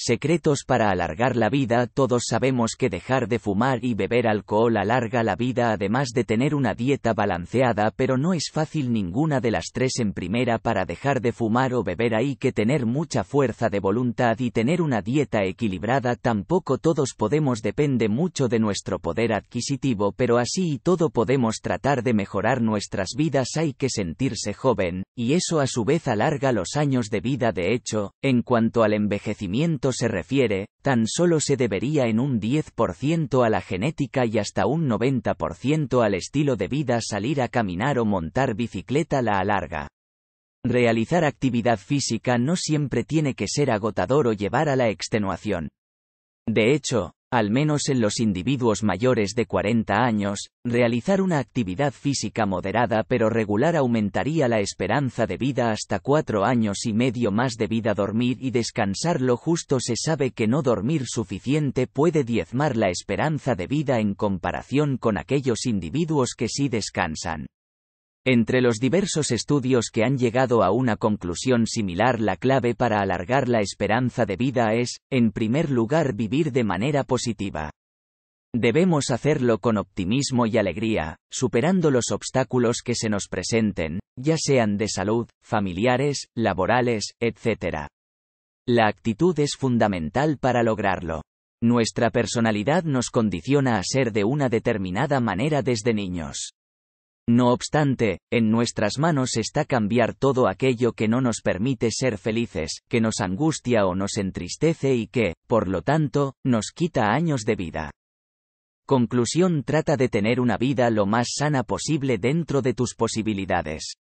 Secretos para alargar la vida. Todos sabemos que dejar de fumar y beber alcohol alarga la vida además de tener una dieta balanceada, pero no es fácil ninguna de las tres. En primera, para dejar de fumar o beber hay que tener mucha fuerza de voluntad y tener una dieta equilibrada. Tampoco todos podemos, depende mucho de nuestro poder adquisitivo, pero así y todo podemos tratar de mejorar nuestras vidas. Hay que sentirse joven, y eso a su vez alarga los años de vida. De hecho, en cuanto al envejecimiento se refiere, tan solo se debería en un 10% a la genética y hasta un 90% al estilo de vida. Salir a caminar o montar bicicleta la alarga. Realizar actividad física no siempre tiene que ser agotador o llevar a la extenuación. De hecho, al menos en los individuos mayores de 40 años, realizar una actividad física moderada pero regular aumentaría la esperanza de vida hasta 4 años y medio más de vida. Dormir y descansar lo justo. Se sabe que no dormir suficiente puede diezmar la esperanza de vida en comparación con aquellos individuos que sí descansan. Entre los diversos estudios que han llegado a una conclusión similar, la clave para alargar la esperanza de vida es, en primer lugar, vivir de manera positiva. Debemos hacerlo con optimismo y alegría, superando los obstáculos que se nos presenten, ya sean de salud, familiares, laborales, etc. La actitud es fundamental para lograrlo. Nuestra personalidad nos condiciona a ser de una determinada manera desde niños. No obstante, en nuestras manos está cambiar todo aquello que no nos permite ser felices, que nos angustia o nos entristece y que, por lo tanto, nos quita años de vida. Conclusión: trata de tener una vida lo más sana posible dentro de tus posibilidades.